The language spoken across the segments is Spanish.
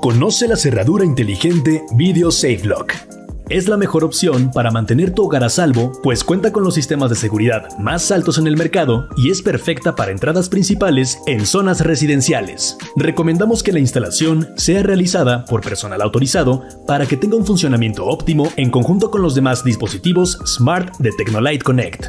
Conoce la cerradura inteligente Video Safe Lock. Es la mejor opción para mantener tu hogar a salvo, pues cuenta con los sistemas de seguridad más altos en el mercado y es perfecta para entradas principales en zonas residenciales. Recomendamos que la instalación sea realizada por personal autorizado para que tenga un funcionamiento óptimo en conjunto con los demás dispositivos Smart de Tecnolite Connect.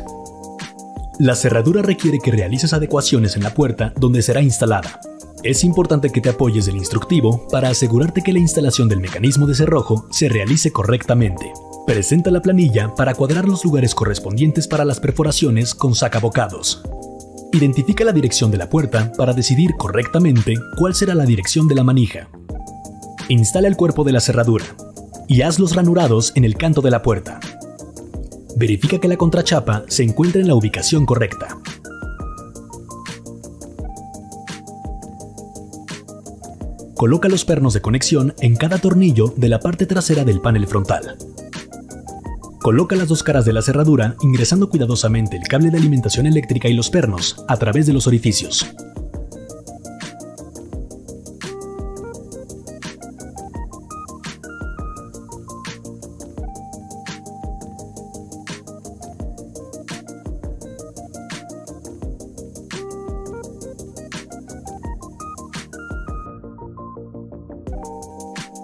La cerradura requiere que realices adecuaciones en la puerta donde será instalada. Es importante que te apoyes del instructivo para asegurarte que la instalación del mecanismo de cerrojo se realice correctamente. Presenta la planilla para cuadrar los lugares correspondientes para las perforaciones con sacabocados. Identifica la dirección de la puerta para decidir correctamente cuál será la dirección de la manija. Instala el cuerpo de la cerradura y haz los ranurados en el canto de la puerta. Verifica que la contrachapa se encuentre en la ubicación correcta. Coloca los pernos de conexión en cada tornillo de la parte trasera del panel frontal. Coloca las dos caras de la cerradura ingresando cuidadosamente el cable de alimentación eléctrica y los pernos a través de los orificios.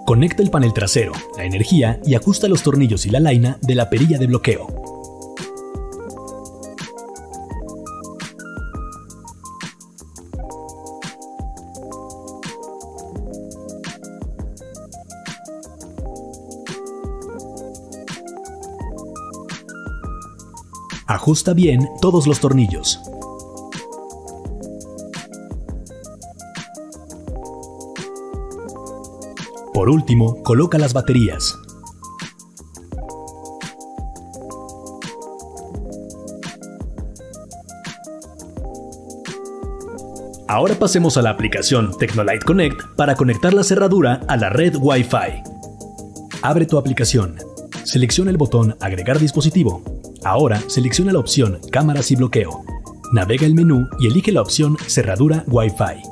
Conecta el panel trasero, la energía y ajusta los tornillos y la laina de la perilla de bloqueo. Ajusta bien todos los tornillos. Por último, coloca las baterías. Ahora pasemos a la aplicación Tecnolite Connect para conectar la cerradura a la red Wi-Fi. Abre tu aplicación. Selecciona el botón Agregar dispositivo. Ahora selecciona la opción Cámaras y bloqueo. Navega el menú y elige la opción Cerradura Wi-Fi.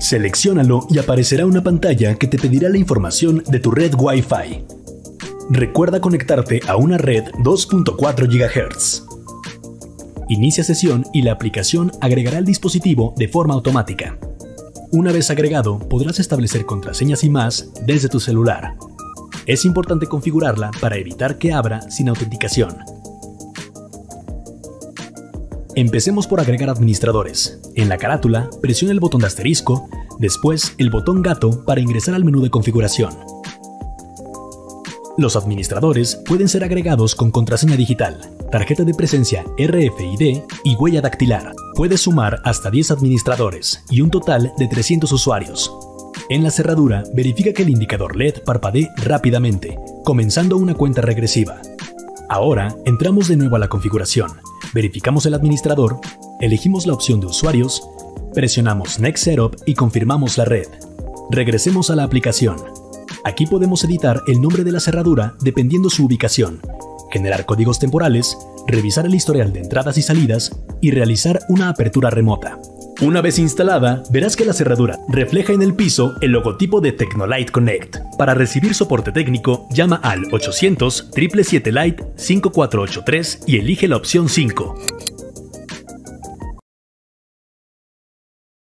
Selecciónalo y aparecerá una pantalla que te pedirá la información de tu red Wi-Fi. Recuerda conectarte a una red 2.4 GHz. Inicia sesión y la aplicación agregará el dispositivo de forma automática. Una vez agregado, podrás establecer contraseñas y más desde tu celular. Es importante configurarla para evitar que abra sin autenticación. Empecemos por agregar administradores. En la carátula, presiona el botón de asterisco, después el botón gato para ingresar al menú de configuración. Los administradores pueden ser agregados con contraseña digital, tarjeta de presencia RFID y huella dactilar. Puedes sumar hasta 10 administradores y un total de 300 usuarios. En la cerradura, verifica que el indicador LED parpadee rápidamente, comenzando una cuenta regresiva. Ahora, entramos de nuevo a la configuración. Verificamos el administrador, elegimos la opción de usuarios, presionamos Next Setup y confirmamos la red. Regresemos a la aplicación. Aquí podemos editar el nombre de la cerradura dependiendo su ubicación, generar códigos temporales, revisar el historial de entradas y salidas y realizar una apertura remota. Una vez instalada, verás que la cerradura refleja en el piso el logotipo de Tecnolite Connect. Para recibir soporte técnico, llama al 800-777-LITE-5483 y elige la opción 5.